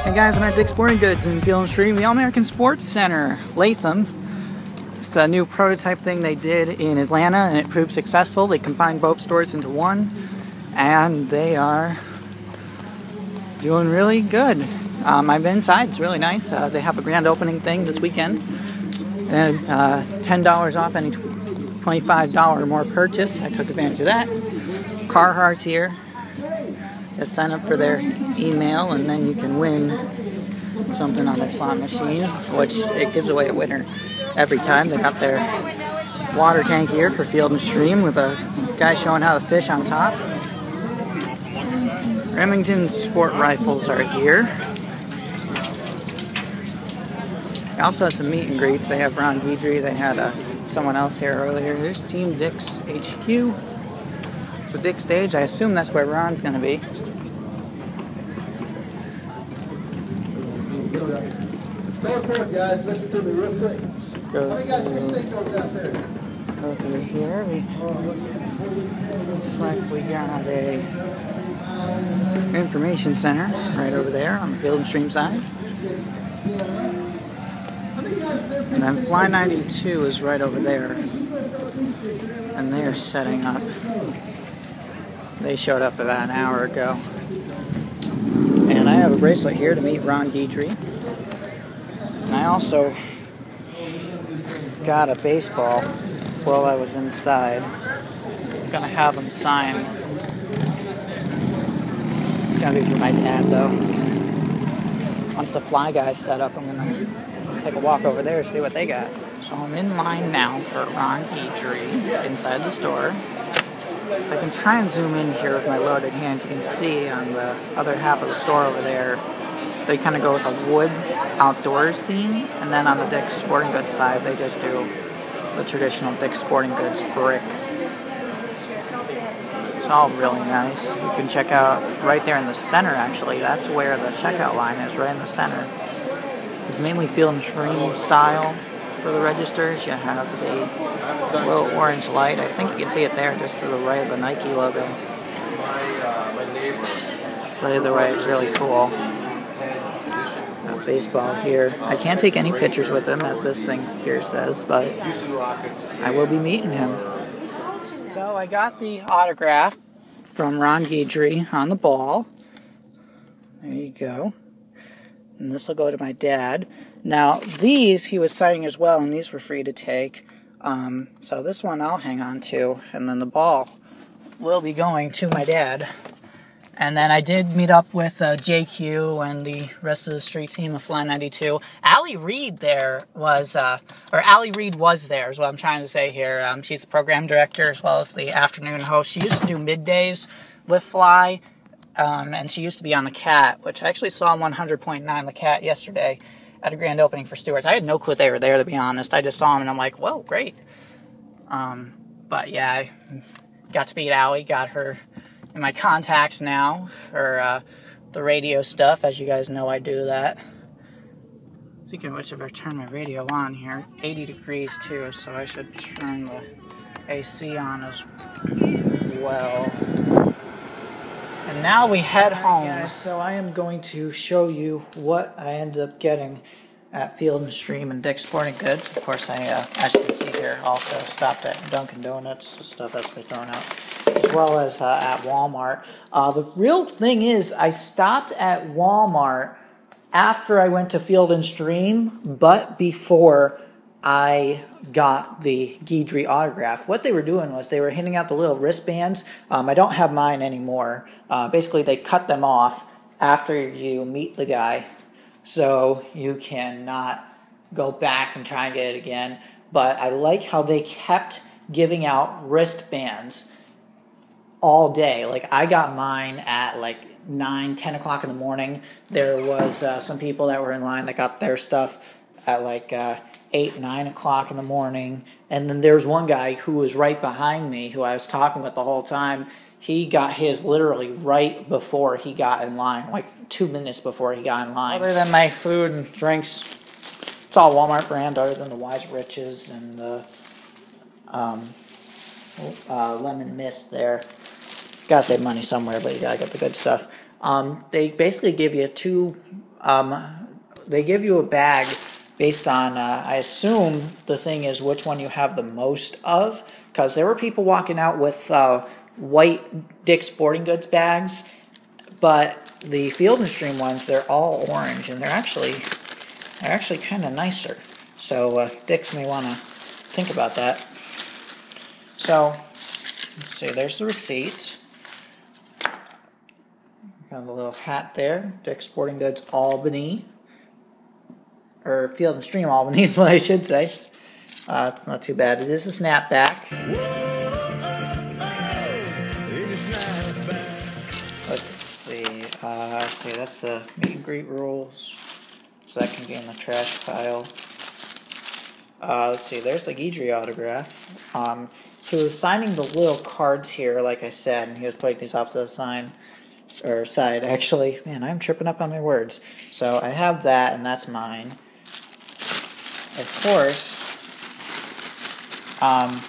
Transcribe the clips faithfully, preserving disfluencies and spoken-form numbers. Hey guys, I'm at Dick's Sporting Goods in Field and Stream, the All-American Sports Center, Latham. It's a new prototype thing they did in Atlanta, and it proved successful. They combined both stores into one, and they are doing really good. Um, I've been inside. It's really nice. Uh, they have a grand opening thing this weekend, and uh, ten dollars off any twenty-five dollars or more purchase. I took advantage of that. Carhartt's here. Sign up for their email and then you can win something on their slot machine, which it gives away a winner every time. They got their water tank here for Field and Stream with a guy showing how to fish on top. Remington sport rifles are here. They also have some meet and greets. They have Ron Guidry. They had uh, someone else here earlier. There's Team Dick's H Q. So Dick's stage, I assume that's where Ron's going to be. Go forward, guys. Listen to me real quick. Go. How many guys can you sink over out there? Go through here. We, looks like we got a information center right over there on the Field and Stream side. And then Fly ninety-two is right over there. And they're setting up. They showed up about an hour ago. And I have a bracelet here to meet Ron Guidry. And I also got a baseball while I was inside. I'm gonna have him sign. It's gonna be for my dad though. Once the Fly guys set up, I'm gonna take a walk over there and see what they got. So I'm in line now for Ron Guidry inside the store. If I can try and zoom in here with my loaded hand, you can see on the other half of the store over there, they kind of go with a wood outdoors theme, and then on the Dick's Sporting Goods side, they just do the traditional Dick's Sporting Goods brick. It's all really nice. You can check out right there in the center, actually. That's where the checkout line is, right in the center. It's mainly Field and Stream style. For the registers, you have the little orange light. I think you can see it there just to the right of the Nike logo. But either way, it's really cool. Got baseball here. I can't take any pictures with him, as this thing here says, but I will be meeting him. So I got the autograph from Ron Guidry on the ball. There you go. And this will go to my dad. Now, these he was signing as well, and these were free to take. Um, so this one I'll hang on to, and then the ball will be going to my dad. And then I did meet up with uh, J Q and the rest of the street team of Fly ninety-two. Allie Reed there was, uh, or Allie Reed was there is what I'm trying to say here. Um, she's the program director as well as the afternoon host. She used to do middays with Fly, um, and she used to be on The Cat, which I actually saw on one hundred point nine The Cat yesterday. At a grand opening for Stewart's. I had no clue they were there, to be honest. I just saw them and I'm like, whoa, great. Um, but yeah, I got to meet Allie, got her in my contacts now for uh, the radio stuff. As you guys know, I do that. I'm thinking which if I turn my radio on here, eighty degrees too, so I should turn the A C on as well. And now we head home. Right, guys, so I am going to show you what I ended up getting at Field and Stream and Dick's Sporting Goods. Of course, I, uh, as you can see here, also stopped at Dunkin' Donuts, the stuff that's been thrown out, as well as uh, at Walmart. Uh, the real thing is I stopped at Walmart after I went to Field and Stream, but before I got the Guidry autograph. What they were doing was they were handing out the little wristbands. Um, I don't have mine anymore. Uh, basically, they cut them off after you meet the guy, so you cannot go back and try and get it again. But I like how they kept giving out wristbands all day. Like, I got mine at like nine, ten o'clock in the morning. There was uh, some people that were in line that got their stuff at like uh, eight, nine o'clock in the morning. And then there was one guy who was right behind me who I was talking with the whole time. He got his literally right before he got in line, like two minutes before he got in line. Other than my food and drinks, it's all Walmart brand other than the Wise Riches and the um, uh, Lemon Mist there. You gotta save money somewhere, but you gotta get the good stuff. Um, they basically give you two um, they give you a bag based on, uh, I assume the thing is which one you have the most of, because there were people walking out with uh, white Dick's Sporting Goods bags, but the Field and Stream ones, they're all orange, and they're actually they're actually kind of nicer. So uh, Dick's may want to think about that. So let's see, there's the receipt. Got a little hat there, Dick's Sporting Goods Albany, or Field and Stream Albany is what I should say. Uh, it's not too bad. It is a snapback. Whoa, oh, oh. It is snapback. Let's see. Uh, let's see. That's the meet and greet rules, so that can be in the trash pile. Uh, let's see. There's the Guidry autograph. Um, he was signing the little cards here, like I said, and he was putting these off to the sign. Or side, actually. Man, I'm tripping up on my words. So I have that, and that's mine. Of course, um,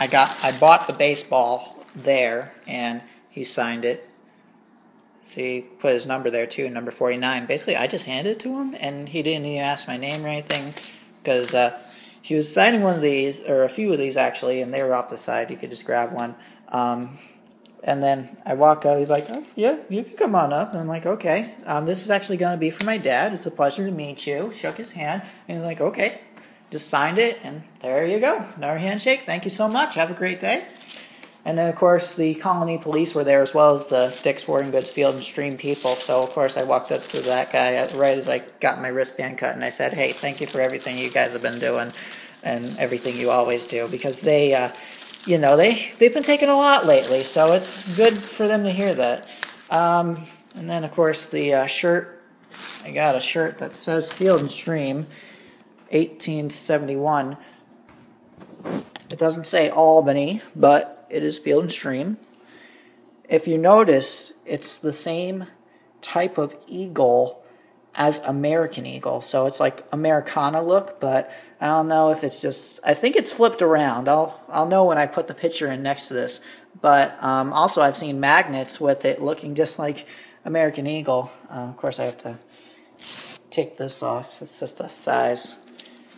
I got, I bought the baseball there, and he signed it. So he put his number there too, number forty-nine. Basically, I just handed it to him, and he didn't even ask my name or anything, because uh, he was signing one of these, or a few of these actually, and they were off the side. You could just grab one. Um... And then I walk up, he's like, oh, yeah, you can come on up. And I'm like, okay, um, this is actually going to be for my dad. It's a pleasure to meet you. Shook his hand, and he's like, okay, just signed it, and there you go. Another handshake. Thank you so much. Have a great day. And then, of course, the Colony Police were there, as well as the Dick's Sporting Goods Field and Stream people. So, of course, I walked up to that guy right as I got my wristband cut, and I said, hey, thank you for everything you guys have been doing and everything you always do, because they... Uh, You know, they, they've been taking a lot lately, so it's good for them to hear that. Um, and then, of course, the uh, shirt. I got a shirt that says Field and Stream, eighteen seventy-one. It doesn't say Albany, but it is Field and Stream. If you notice, it's the same type of eagle as American Eagle, so it's like Americana look, but I don't know if it's just, I think it's flipped around. I'll I'll know when I put the picture in next to this, but um, also I've seen magnets with it looking just like American Eagle. Uh, of course I have to take this off, it's just a size,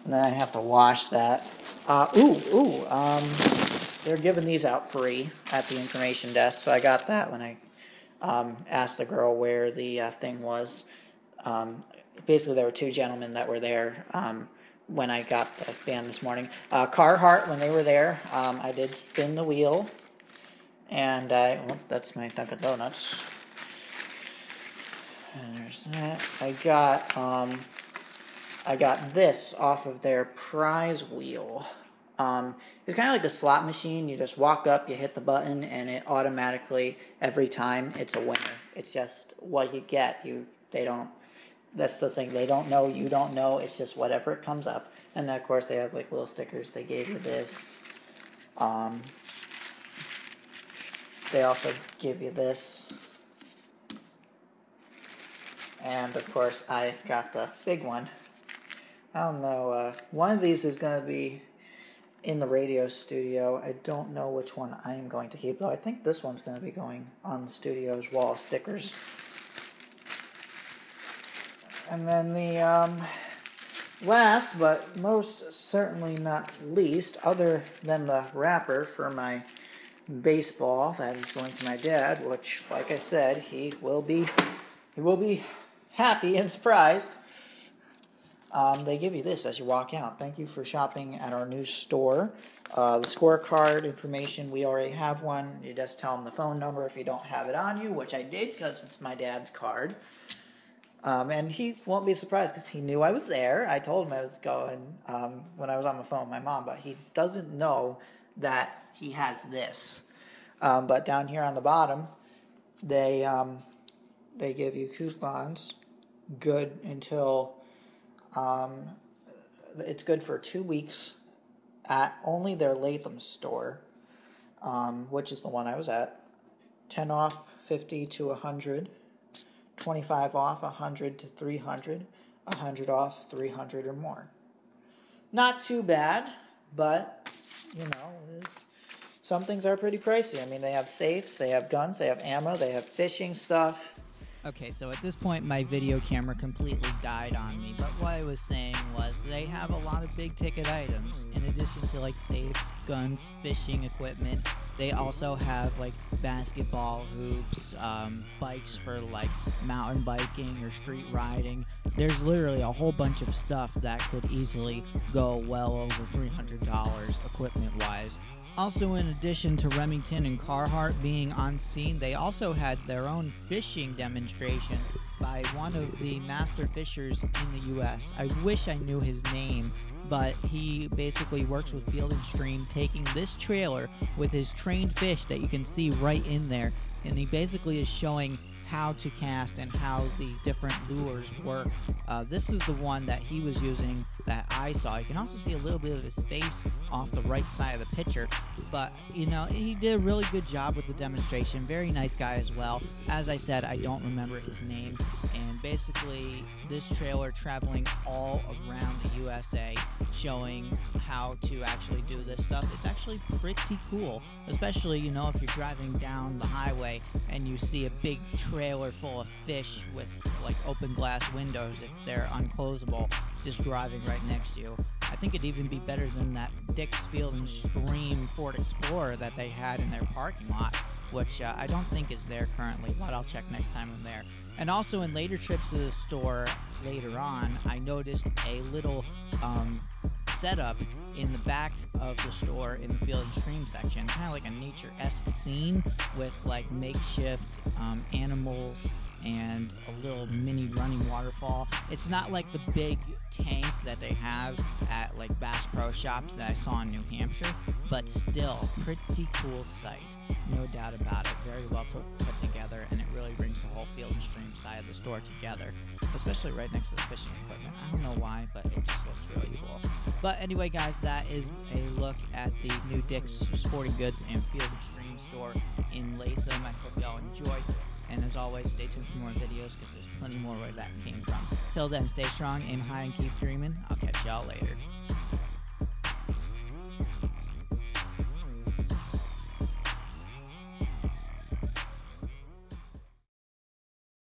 and then I have to wash that. Uh, ooh, ooh, um, they're giving these out free at the information desk, so I got that when I um, asked the girl where the uh, thing was. Um, basically, there were two gentlemen that were there um, when I got the van this morning. Uh, Carhartt, when they were there, um, I did spin the wheel, and I, oh, that's my Dunkin' Donuts. And there's that. I got, um, I got this off of their prize wheel. Um, it's kind of like a slot machine. You just walk up, you hit the button, and it automatically, every time, it's a winner. It's just what you get. You, they don't. That's the thing. They don't know. You don't know. It's just whatever it comes up. And then, of course, they have, like, little stickers they gave you this. Um, they also give you this. And, of course, I got the big one. I don't know. Uh, one of these is going to be in the radio studio. I don't know which one I'm going to keep, though. I think this one's going to be going on the studio's wall of stickers. And then the um, last, but most certainly not least, other than the wrapper for my baseball that is going to my dad, which, like I said, he will be, he will be happy and surprised. Um, they give you this as you walk out. Thank you for shopping at our new store. Uh, the scorecard information, we already have one. You just tell them the phone number if you don't have it on you, which I did because it's my dad's card. Um, and he won't be surprised because he knew I was there. I told him I was going um, when I was on the phone with my mom, but he doesn't know that he has this. Um, but down here on the bottom, they um, they give you coupons. Good until um, it's good for two weeks at only their Latham store, um, which is the one I was at. Ten off, fifty to a hundred. twenty-five off, one hundred to three hundred, one hundred off, three hundred or more. Not too bad, but, you know, some things are pretty pricey. I mean, they have safes, they have guns, they have ammo, they have fishing stuff. Okay, so at this point my video camera completely died on me, but what I was saying was they have a lot of big ticket items. In addition to like safes, guns, fishing equipment, they also have like basketball hoops, um, bikes for like mountain biking or street riding. There's literally a whole bunch of stuff that could easily go well over three hundred dollars equipment-wise. Also, in addition to Remington and Carhartt being on scene, they also had their own fishing demonstration by one of the master fishers in the U S I wish I knew his name, but he basically works with Field and Stream, taking this trailer with his trained fish that you can see right in there, and he basically is showing how to cast and how the different lures work. Uh, this is the one that he was using that I saw. You can also see a little bit of his face off the right side of the picture, but you know, he did a really good job with the demonstration. Very nice guy as well. As I said, I don't remember his name. And basically this trailer traveling all around the U S A showing how to actually do this stuff. It's actually pretty cool, especially, you know, if you're driving down the highway and you see a big trailer full of fish with like open glass windows, if they're unclosable, just driving right next to you. I think it'd even be better than that Dick's Field and Stream Ford Explorer that they had in their parking lot, which uh, I don't think is there currently, but I'll check next time I'm there. And also in later trips to the store later on, I noticed a little um, setup in the back of the store in the Field and Stream section, kind of like a nature-esque scene with like makeshift um, animals and a little mini running waterfall. It's not like the big tank that they have at like Bass Pro Shops that I saw in New Hampshire, but still pretty cool sight, no doubt about it. Very well put together, and it really brings the whole Field and Stream side of the store together, especially right next to the fishing equipment. I don't know why, but it just looks really cool. But anyway guys, that is a look at the new Dick's Sporting Goods and Field and Stream store in Latham. I hope y'all enjoyed. And as always, stay tuned for more videos, because there's plenty more where that came from. Till then, stay strong, aim high, and keep dreaming. I'll catch y'all later.